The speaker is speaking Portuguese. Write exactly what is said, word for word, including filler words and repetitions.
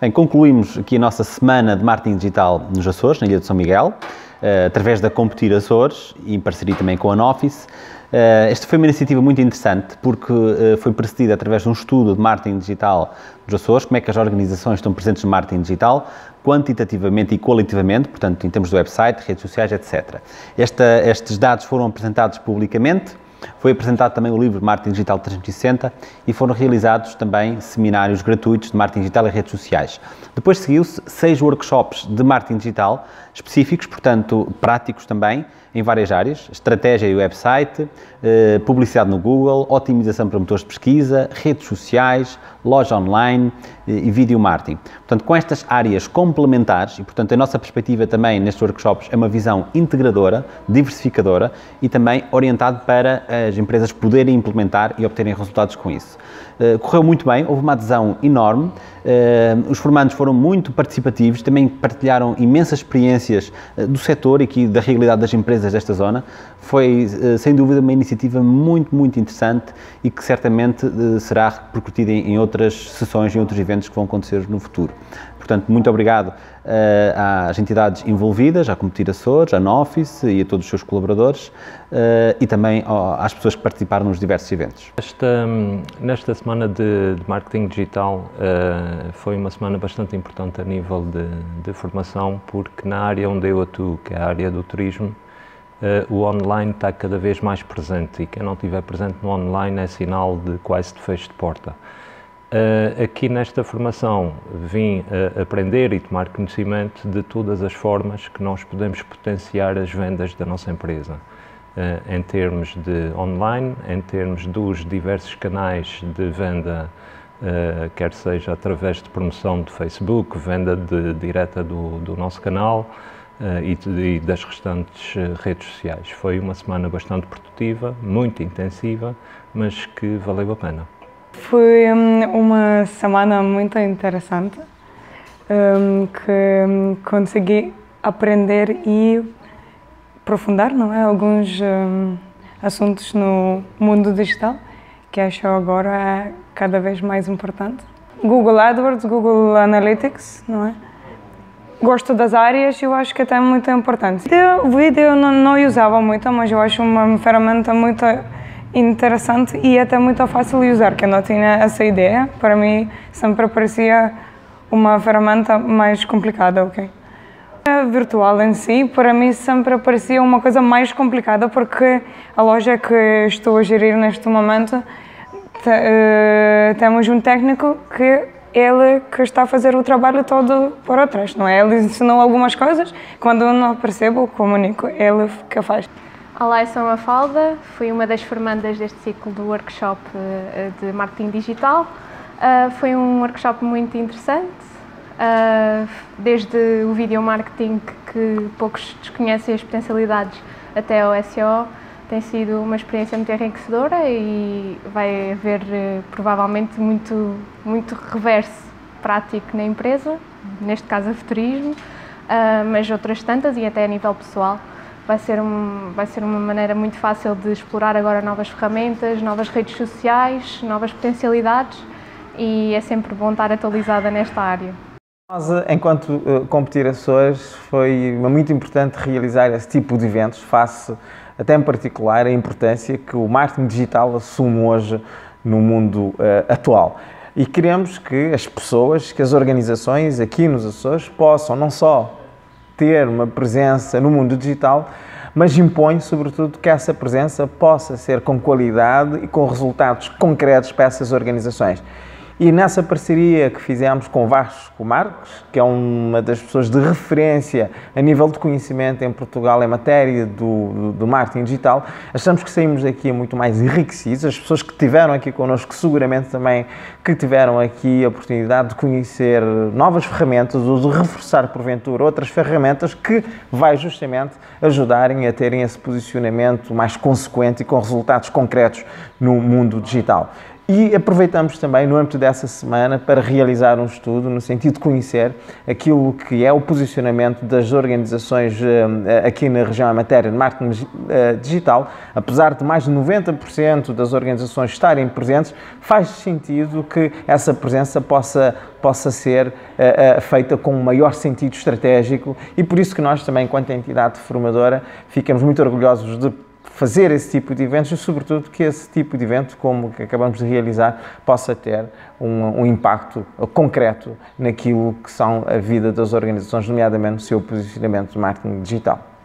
Bem, concluímos aqui a nossa semana de Marketing Digital nos Açores, na Ilha de São Miguel, através da Competir Açores e em parceria também com a AnOffice. Esta foi uma iniciativa muito interessante porque foi precedida através de um estudo de Marketing Digital dos Açores, como é que as organizações estão presentes no Marketing Digital, quantitativamente e qualitativamente, portanto, em termos do website, redes sociais, etcétera. Esta, estes dados foram apresentados publicamente. Foi apresentado também o livro Marketing Digital trezentos e sessenta e foram realizados também seminários gratuitos de Marketing Digital e redes sociais. Depois seguiu-se seis workshops de Marketing Digital específicos, portanto práticos também, em várias áreas: estratégia e website, eh, publicidade no Google, otimização para motores de pesquisa, redes sociais, loja online eh, e vídeo marketing. Portanto, com estas áreas complementares e, portanto, a nossa perspectiva também nestes workshops é uma visão integradora, diversificadora e também orientada para as empresas poderem implementar e obterem resultados com isso. Eh, correu muito bem, houve uma adesão enorme, eh, os formandos foram muito participativos, também partilharam imensas experiências eh, do setor e aqui da realidade das empresas desta zona. Foi, sem dúvida, uma iniciativa muito, muito interessante e que certamente será repercutida em outras sessões, em outros eventos que vão acontecer no futuro. Portanto, muito obrigado uh, às entidades envolvidas, à Competir Açores, à AnOffice e a todos os seus colaboradores uh, e também uh, às pessoas que participaram nos diversos eventos. Esta, nesta semana de, de Marketing Digital uh, foi uma semana bastante importante a nível de, de formação, porque na área onde eu atuo, que é a área do turismo, Uh, o online está cada vez mais presente e quem não estiver presente no online é sinal de quase de fecho de porta. Uh, aqui nesta formação vim uh, aprender e tomar conhecimento de todas as formas que nós podemos potenciar as vendas da nossa empresa, uh, em termos de online, em termos dos diversos canais de venda, uh, quer seja através de promoção de Facebook, venda de, direta do, do nosso canal, Uh, e, e das restantes uh, redes sociais. Foi uma semana bastante produtiva, muito intensiva, mas que valeu a pena. Foi uma semana muito interessante, um, que consegui aprender e aprofundar, não é, alguns um, assuntos no mundo digital, que acho agora é cada vez mais importante. Google AdWords, Google Analytics, não é? Gosto das áreas e eu acho que é muito importante. O vídeo eu não, não usava muito, mas eu acho uma ferramenta muito interessante e até muito fácil de usar, que eu não tinha essa ideia. Para mim sempre parecia uma ferramenta mais complicada, ok? A virtual em si, para mim sempre parecia uma coisa mais complicada, porque a loja que estou a gerir neste momento, temos um técnico que ele que está a fazer o trabalho todo por trás, não é? Ele ensinou algumas coisas, quando eu não percebo, comunico, ele que faz. Olá, eu sou a Mafalda, fui uma das formandas deste ciclo do workshop de Marketing Digital. Uh, foi um workshop muito interessante, uh, desde o Vídeo Marketing, que poucos desconhecem as potencialidades, até ao S E O. Tem sido uma experiência muito enriquecedora e vai haver, provavelmente, muito, muito reverso prático na empresa, neste caso a Futurismo, mas outras tantas e até a nível pessoal. Vai ser, um, vai ser uma maneira muito fácil de explorar agora novas ferramentas, novas redes sociais, novas potencialidades, e é sempre bom estar atualizada nesta área. Nós, enquanto uh, Competir Açores, foi muito importante realizar esse tipo de eventos, face até em particular a importância que o marketing digital assume hoje no mundo uh, atual. E queremos que as pessoas, que as organizações aqui nos Açores possam não só ter uma presença no mundo digital, mas impõe sobretudo que essa presença possa ser com qualidade e com resultados concretos para essas organizações. E nessa parceria que fizemos com Vasco Marques, que é uma das pessoas de referência a nível de conhecimento em Portugal em matéria do, do marketing digital, achamos que saímos daqui muito mais enriquecidos. As pessoas que estiveram aqui connosco, seguramente também que tiveram aqui a oportunidade de conhecer novas ferramentas ou de reforçar, porventura, outras ferramentas que vai justamente ajudarem a terem esse posicionamento mais consequente e com resultados concretos no mundo digital. E aproveitamos também, no âmbito dessa semana, para realizar um estudo no sentido de conhecer aquilo que é o posicionamento das organizações aqui na região em matéria de marketing digital. Apesar de mais de noventa por cento das organizações estarem presentes, faz sentido que essa presença possa, possa ser feita com um maior sentido estratégico e por isso que nós também, enquanto entidade formadora, ficamos muito orgulhosos de fazer esse tipo de eventos e, sobretudo, que esse tipo de evento, como que acabamos de realizar, possa ter um, um impacto concreto naquilo que são a vida das organizações, nomeadamente no seu posicionamento de marketing digital.